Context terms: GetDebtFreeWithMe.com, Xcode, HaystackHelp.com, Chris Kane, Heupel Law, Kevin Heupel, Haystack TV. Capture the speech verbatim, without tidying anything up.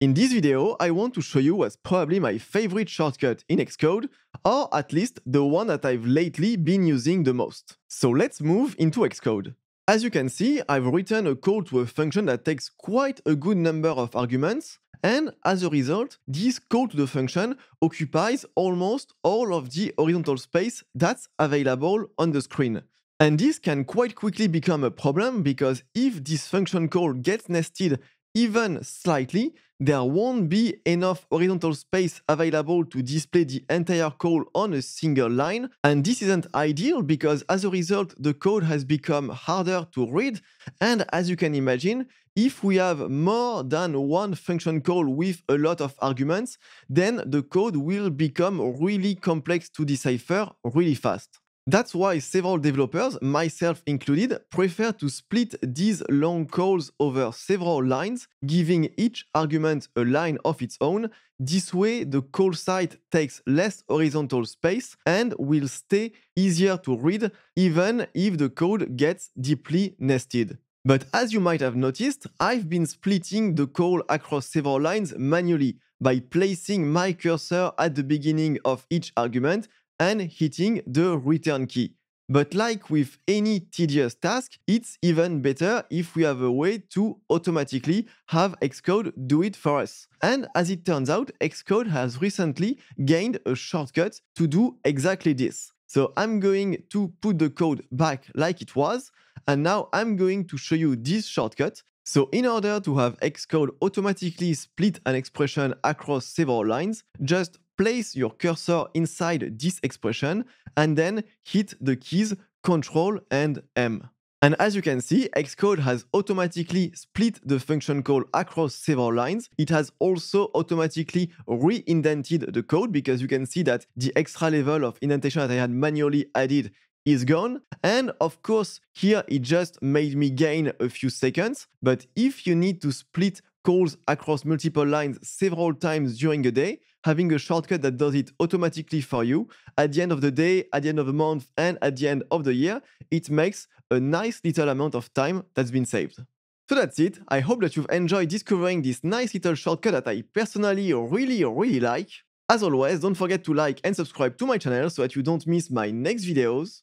In this video, I want to show you what's probably my favorite shortcut in Xcode, or at least the one that I've lately been using the most. So let's move into Xcode. As you can see, I've written a call to a function that takes quite a good number of arguments, and as a result, this call to the function occupies almost all of the horizontal space that's available on the screen. And this can quite quickly become a problem, because if this function call gets nested even slightly, there won't be enough horizontal space available to display the entire call on a single line, and this isn't ideal because as a result the code has become harder to read. And as you can imagine, if we have more than one function call with a lot of arguments, then the code will become really complex to decipher really fast. That's why several developers, myself included, prefer to split these long calls over several lines, giving each argument a line of its own. This way, the call site takes less horizontal space and will stay easier to read, even if the code gets deeply nested. But as you might have noticed, I've been splitting the call across several lines manually by placing my cursor at the beginning of each argument and hitting the return key. But like with any tedious task, it's even better if we have a way to automatically have Xcode do it for us. And as it turns out, Xcode has recently gained a shortcut to do exactly this. So I'm going to put the code back like it was, and now I'm going to show you this shortcut. So in order to have Xcode automatically split an expression across several lines, just place your cursor inside this expression and then hit the keys Ctrl and M. And as you can see, Xcode has automatically split the function call across several lines. It has also automatically re-indented the code, because you can see that the extra level of indentation that I had manually added is gone. And of course, here it just made me gain a few seconds. But if you need to split calls across multiple lines several times during a day, having a shortcut that does it automatically for you at the end of the day, at the end of the month, and at the end of the year, it makes a nice little amount of time that's been saved. So that's it. I hope that you've enjoyed discovering this nice little shortcut that I personally really, really like. As always, don't forget to like and subscribe to my channel so that you don't miss my next videos.